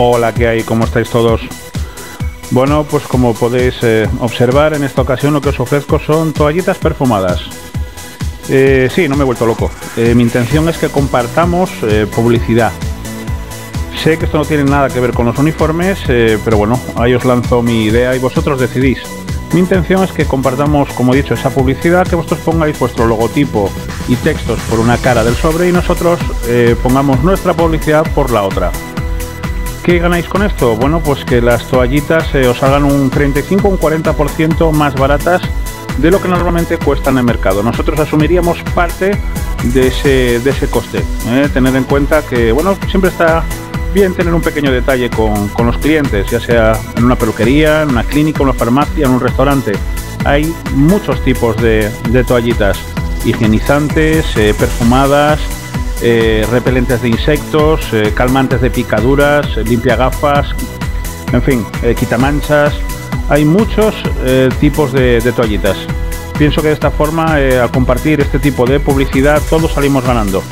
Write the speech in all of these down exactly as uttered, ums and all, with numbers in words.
Hola, ¿qué hay? ¿Cómo estáis todos? Bueno, pues como podéis eh, observar, en esta ocasión lo que os ofrezco son toallitas perfumadas. Eh, sí, no me he vuelto loco. Eh, mi intención es que compartamos eh, publicidad. Sé que esto no tiene nada que ver con los uniformes, eh, pero bueno, ahí os lanzo mi idea y vosotros decidís. Mi intención es que compartamos, como he dicho, esa publicidad, que vosotros pongáis vuestro logotipo y textos por una cara del sobre y nosotros eh, pongamos nuestra publicidad por la otra. ¿Qué ganáis con esto? Bueno, pues que las toallitas eh, os hagan un treinta y cinco o un cuarenta por ciento más baratas de lo que normalmente cuestan en el mercado. Nosotros asumiríamos parte de ese, de ese coste. ¿eh? Tened en cuenta que, bueno, siempre está bien tener un pequeño detalle con, con los clientes, ya sea en una peluquería, en una clínica, en una farmacia, en un restaurante. Hay muchos tipos de, de toallitas, higienizantes, eh, perfumadas, eh, repelentes de insectos, eh, calmantes de picaduras, limpia gafas, en fin, eh, quitamanchas. Hay muchos eh, tipos de, de toallitas. Pienso que de esta forma, eh, al compartir este tipo de publicidad, todos salimos ganando.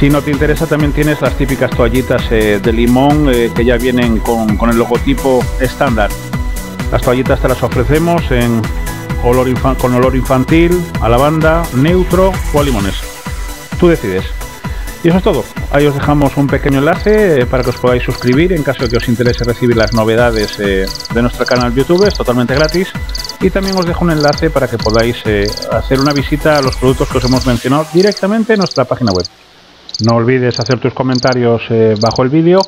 Si no te interesa, también tienes las típicas toallitas eh, de limón eh, que ya vienen con, con el logotipo estándar. Las toallitas te las ofrecemos en olor con olor infantil, a lavanda, neutro o a limones. Tú decides. Y eso es todo. Ahí os dejamos un pequeño enlace eh, para que os podáis suscribir en caso de que os interese recibir las novedades eh, de nuestro canal YouTube. Es totalmente gratis. Y también os dejo un enlace para que podáis eh, hacer una visita a los productos que os hemos mencionado directamente en nuestra página web. No olvides hacer tus comentarios eh, bajo el vídeo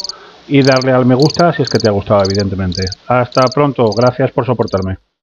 y darle al me gusta si es que te ha gustado, evidentemente. Hasta pronto, gracias por soportarme.